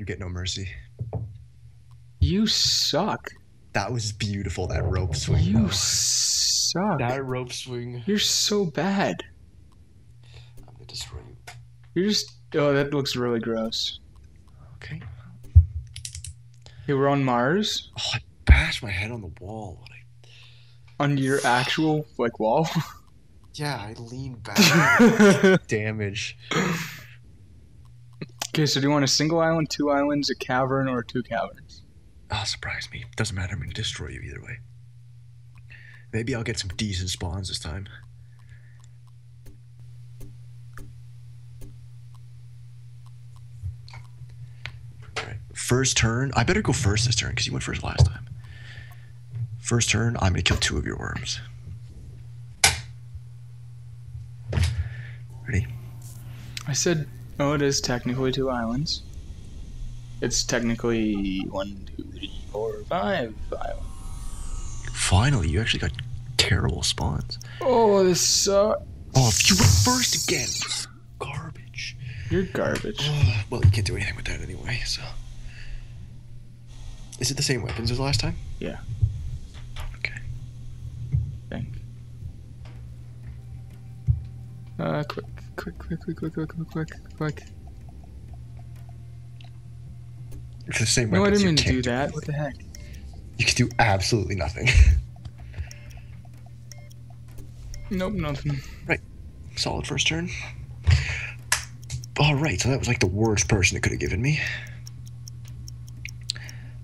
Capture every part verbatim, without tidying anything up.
You get no mercy. You suck. That was beautiful, that rope swing. You oh. suck. That rope swing. You're so bad. I'm gonna destroy you. You're just... Oh, that looks really gross. Okay. Hey, we're on Mars. Oh, I bashed my head on the wall. I... On your actual, like, wall? Yeah, I leaned back. Damage. Okay, so do you want a single island, two islands, a cavern, or two caverns? Oh, surprise me. Doesn't matter. I'm gonna destroy you either way. Maybe I'll get some decent spawns this time. Right. First turn. I better go first this turn because you went first last time. First turn, I'm gonna kill two of your worms. Ready? I said, oh, it is technically two islands. It's technically one, two, three, four, five islands. Finally, you actually got terrible spawns. Oh, this sucks. Oh, you went first again. Garbage. You're garbage. Oh, well, you can't do anything with that anyway, so. Is it the same weapons as last time? Yeah. Okay. I think. Uh, quick, quick, quick, quick, quick, quick, quick, quick. It's the same no, I didn't mean to do that. Do what the heck? You can do absolutely nothing. Nope, nothing. Right. Solid first turn. Alright, so that was like the worst person it could have given me.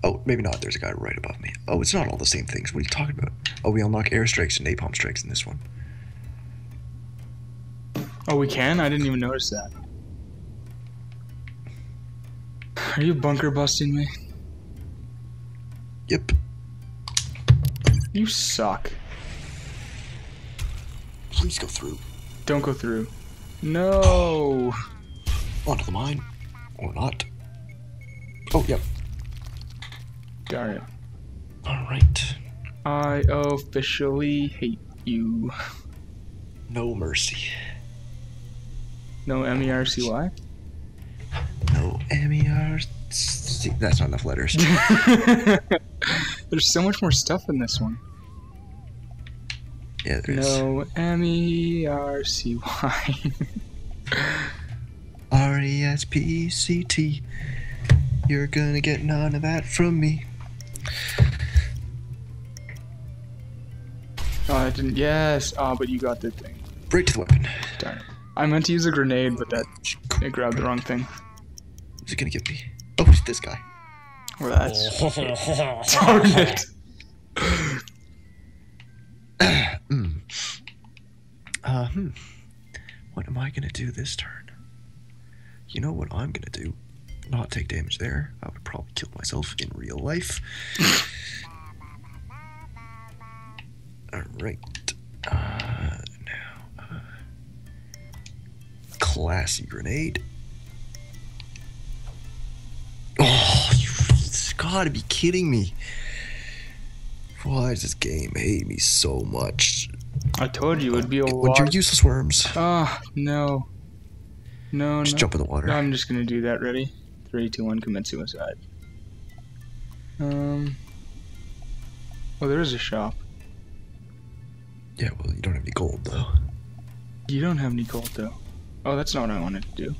Oh, maybe not. There's a guy right above me. Oh, it's not all the same things. What are you talking about? Oh, we unlock airstrikes and napalm strikes in this one. Oh, we can? I didn't even notice that. Are you bunker busting me? Yep. You suck. Please go through. Don't go through. No! Onto the mine. Or not. Oh, yep. Darn it. Alright. I officially hate you. No mercy. No M E R C Y? No M E R C... That's not enough letters. There's so much more stuff in this one. Yeah, there is. No M E R C Y. R E S P E C T. You're gonna get none of that from me. Oh, I didn't... Yes! Oh, but you got the thing. Right to the weapon. Darn it. I meant to use a grenade, but that I grabbed the wrong thing. Is it gonna get me? Oh, it's this guy. Well, that's target. mm. uh, hmm. What am I gonna do this turn? You know what I'm gonna do? Not take damage there. I would probably kill myself in real life. All right. Uh, Classy grenade. Oh, you've gotta be kidding me. Why does this game hate me so much? I told you it would be a lot. With your useless worms. Ah, oh, no. No, just no. Jump in the water. I'm just gonna do that. Ready? Three, two, one, commit suicide. Um. Well, there is a shop. Yeah, well, you don't have any gold, though. You don't have any gold, though. Oh, that's not what I wanted to do.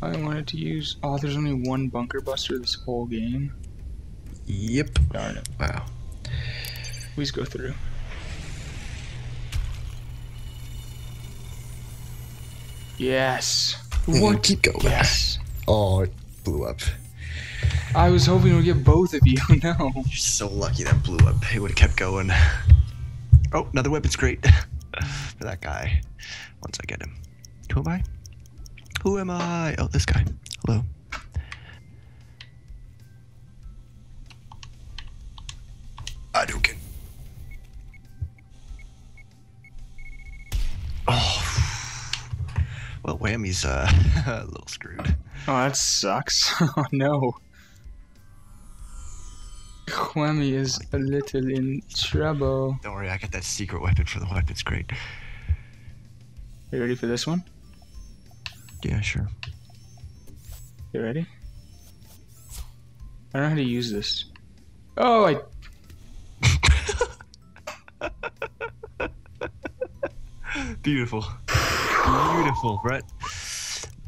I wanted to use... Oh, there's only one bunker buster this whole game. Yep. Darn it. Wow. Please go through. Yes. And what? Keep going. Yes. Oh, it blew up. I was hoping we'd get both of you. No. You're so lucky that blew up. It would have kept going. Oh, another weapon's great. For that guy. Once I get him. Who am I? Who am I? Oh, this guy. Hello. I don't get... Oh. Well, Whammy's uh, a little screwed. Oh, that sucks. Oh, no. Whammy is a little in trouble. Don't worry, I got that secret weapon for the weapon's great. Are you ready for this one? Yeah, sure. You ready? I don't know how to use this. Oh, I... Beautiful. Beautiful, Brett.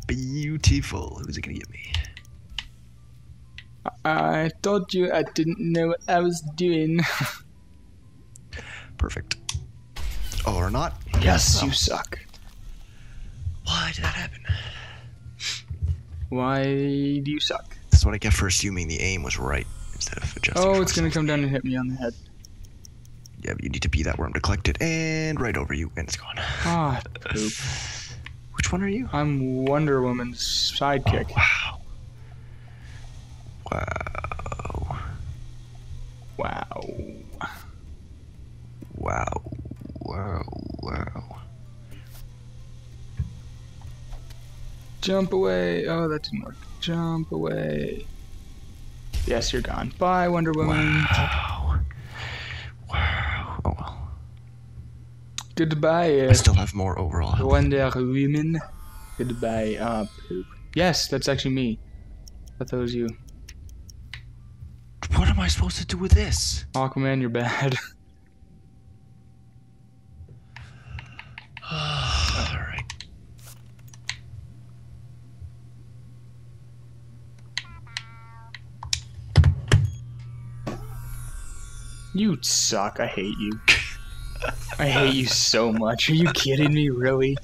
Beautiful. Who's it gonna get me? I told you I didn't know what I was doing. Perfect. Oh, or not? Yes, oh. You suck. Why did that happen? Why do you suck? That's what I get for assuming the aim was right instead of adjusting. Oh, it's going to come down and hit me on the head. Yeah, but you need to be that worm to collect it, and right over you, and it's gone. Ah, poop. Which one are you? I'm Wonder Woman's sidekick. Oh, wow. Wow. Wow. Wow. Wow. Wow. Jump away. Oh, that didn't work. Jump away. Yes, you're gone. Bye, Wonder Woman. Wow. Wow. Oh, well. Goodbye. Uh, I still have more overall. Wonder Woman. Goodbye. Uh, poop. Yes, that's actually me. I thought that was you. What am I supposed to do with this? Aquaman, you're bad. All right. You suck. I hate you. I hate you so much. Are you kidding me? Really?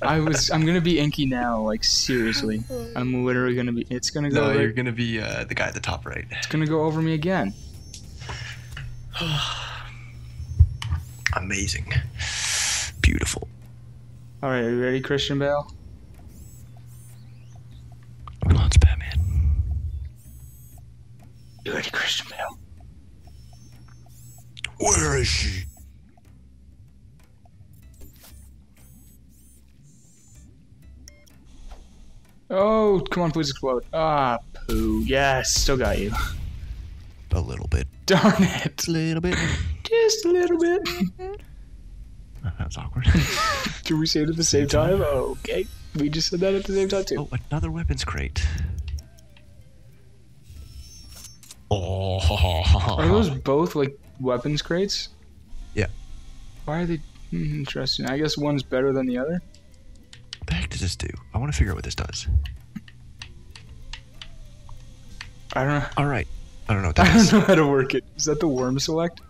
I was. I'm gonna be Inky now. Like seriously, I'm literally gonna be. It's gonna go. No, over, you're gonna be uh, the guy at the top right. It's gonna go over me again. Amazing, beautiful. All right, are you ready, Christian Bale? Come on, it's Batman. You ready, Christian Bale? Where is she? Oh, come on, please explode. Ah, poo. Yes, still got you. A little bit. Darn it. A little bit. Just a little bit. That's awkward. Can we say it at the same time? Okay. We just said that at the same time, too. Oh, another weapons crate. Oh. Are those both, like, weapons crates? Yeah. Why are they... Interesting. I guess one's better than the other. What the heck does this do? I want to figure out what this does. I don't know. All right. I don't know what that is. I don't know how to work it. Is that the worm select?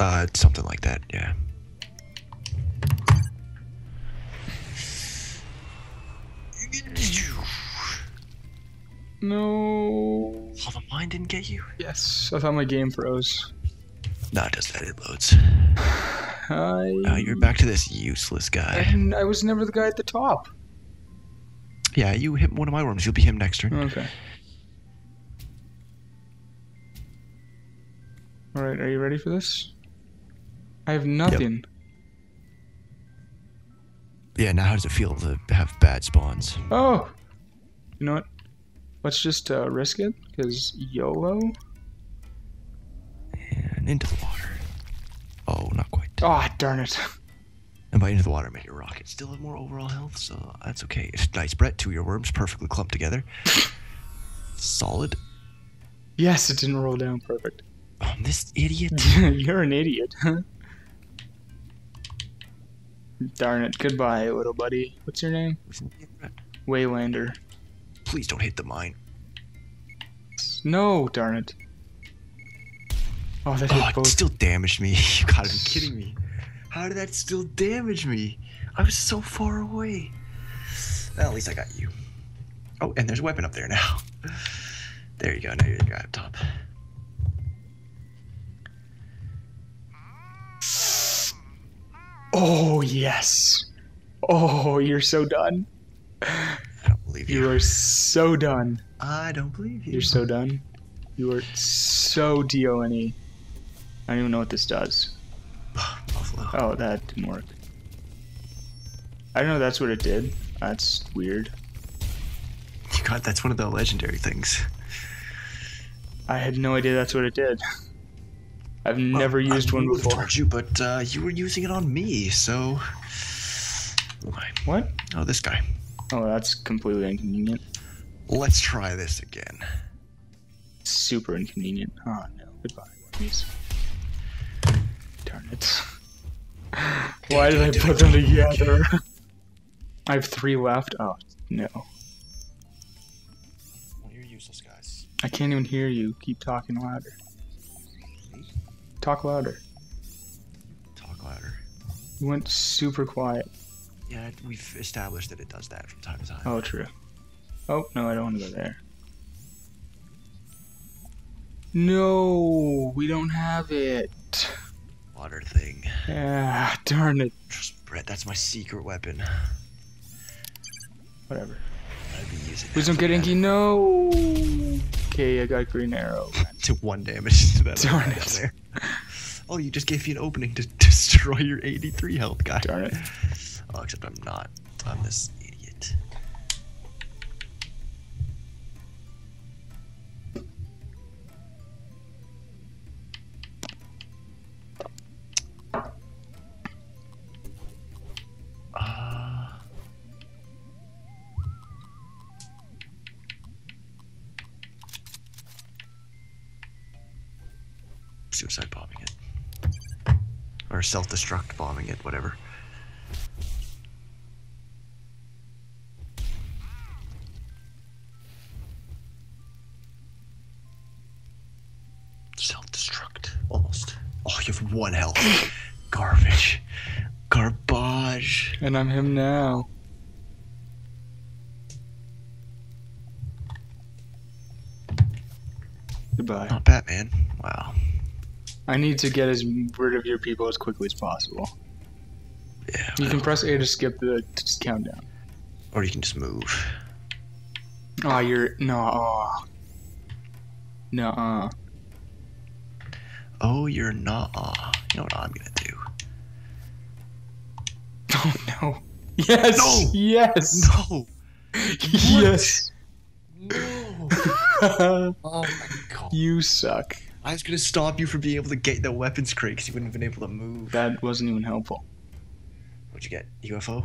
Uh, something like that, yeah. No. Oh, the mine didn't get you? Yes. I thought my game froze. No, it does that. It loads. I... Uh, you're back to this useless guy. I, I was never the guy at the top. Yeah, you hit one of my worms. You'll be him next turn. Okay. All right, are you ready for this? I have nothing. Yep. Yeah, now how does it feel to have bad spawns? Oh! You know what? Let's just uh, risk it, because YOLO. And into the water. Oh, not quite. Ah, oh, darn it. And by into the water, make your rocket still have more overall health, so that's okay. It's nice, Brett. Two of your worms perfectly clumped together. Solid. Yes, it didn't roll down. Perfect. Oh, this idiot. You're an idiot, huh? Darn it. Goodbye, little buddy. What's your name? What's your name, Brett? Waylander. Please don't hit the mine. No, darn it. Oh, that oh, it still damaged me. You gotta be kidding me. How did that still damage me? I was so far away. Well, at least I got you. Oh, and there's a weapon up there now. There you go. Now you're the guy up top. Oh, yes. Oh, you're so done. I don't believe you. You are so done. I don't believe you. You're so done. You are so D O N E. I don't even know what this does. Oh, that didn't work. I don't know that's what it did. That's weird. God, that's one of the legendary things. I had no idea that's what it did. I've well, never used I one before. I told you, but uh, you were using it on me, so... What? Oh, this guy. Oh, that's completely inconvenient. Let's try this again. Super inconvenient. Oh no, goodbye. Please. Darn it. Why did I put them together? I have three left. Oh, no. Well, you're useless, guys. I can't even hear you. Keep talking louder. Talk louder. Talk louder. You went super quiet. Yeah, we've established that it does that from time to time. Oh, true. Oh, no, I don't want to go there. No, we don't have it. Water thing. Yeah, darn it. Trust Brett, that's my secret weapon. Whatever. I'd be using Please don't get inky, no! Okay, I got green arrow. To one damage to that. Darn it. There. Oh, you just gave me an opening to destroy your eighty-three health guy. Darn it. Oh, except I'm not. I'm this idiot. Suicide bombing it. Or self-destruct bombing it, whatever. Self-destruct. Almost. Oh, you have one health. Garbage. Garbage. And I'm him now. Goodbye. Not Batman. Wow. I need to get as rid of your people as quickly as possible. Yeah. You can press A to skip the countdown. Or you can just move. Oh, you're... No. Oh. No. Uh. Oh, you're not... Uh. You know what I'm going to do? Oh, no. Yes! No! Yes! No! Yes! No! Oh, my God. You suck. I was gonna stop you from being able to get the weapons crate because you wouldn't have been able to move. That wasn't even helpful. What'd you get? U F O?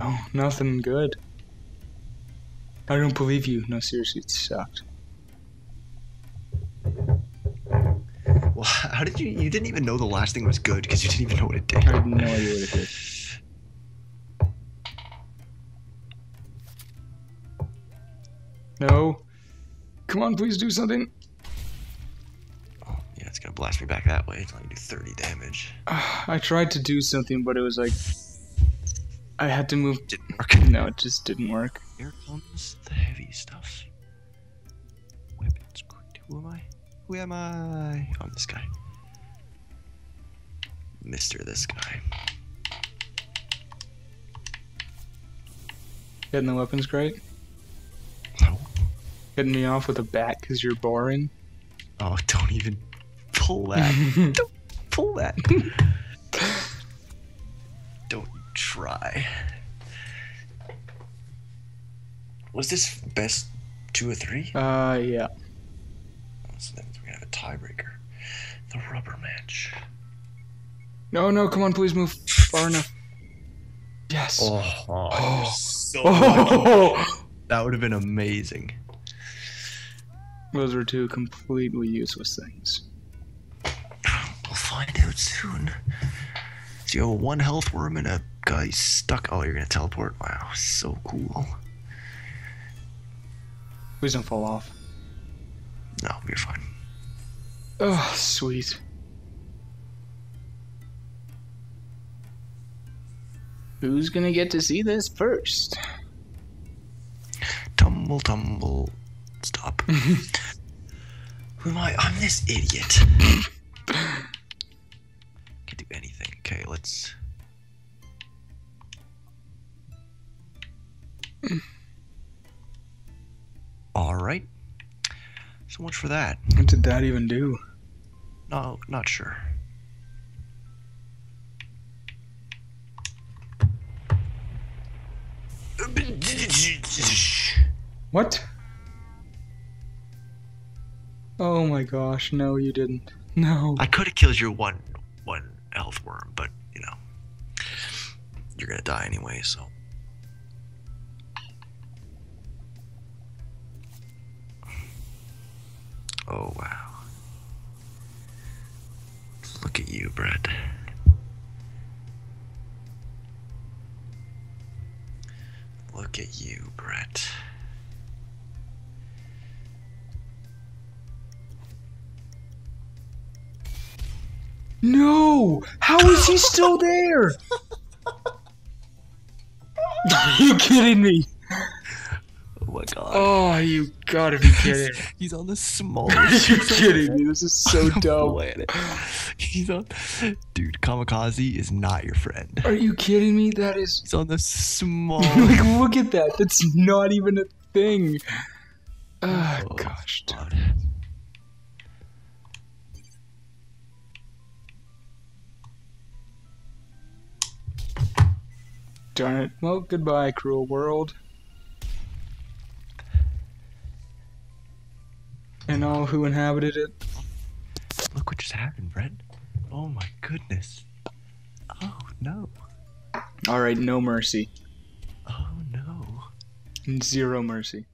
Oh, nothing good. I don't believe you. No, seriously, it sucked. Well, how did you? You didn't even know the last thing was good because you didn't even know what it did. I had no idea what it did. No. Come on, please do something. It's gonna blast me back that way until I do thirty damage. Uh, I tried to do something, but it was like I had to move. Didn't work. No, it just didn't work. Here comes the heavy stuff. Weapons. Who am I? Who am I? Oh, I'm this guy. Mister This Guy. Getting the weapons crate? No. Hitting me off with a bat because you're boring? Oh, don't even. Pull that. Don't pull that. Don't try. Was this best two or three? Uh, yeah. So that means we're gonna have a tiebreaker. The rubber match. No, no, come on, please move far enough. Yes. Oh, oh, oh. You're so oh. Lucky. That would have been amazing. Those are two completely useless things. We'll find out soon. So you have a one health worm and a guy stuck. Oh, you're gonna teleport. Wow, so cool. Please don't fall off. No, you're fine. Oh, sweet. Who's gonna get to see this first? Tumble, tumble. Stop. Who am I? I'm this idiot. Can do anything. Okay, let's. All right. So much for that. What did that even do? No, not sure. What? Oh my gosh! No, you didn't. No. I could have killed your one, one health worm, but you know, you're gonna die anyway, so. Oh, wow. Look at you, Brett. Look at you, Brett. No! How is he still there? Are you kidding me? Oh my god. Oh, you gotta be kidding. He's on the smallest. Are you kidding me? This is so dumb. He's on. Dude, Kamikaze is not your friend. Are you kidding me? That is. He's on the small. Like, look at that. That's not even a thing. Oh, oh gosh, god. Dude. Darn it. Well, goodbye, cruel world. And all who inhabited it. Look what just happened, Brett. Oh my goodness. Oh no. Alright, no mercy. Oh no. Zero mercy.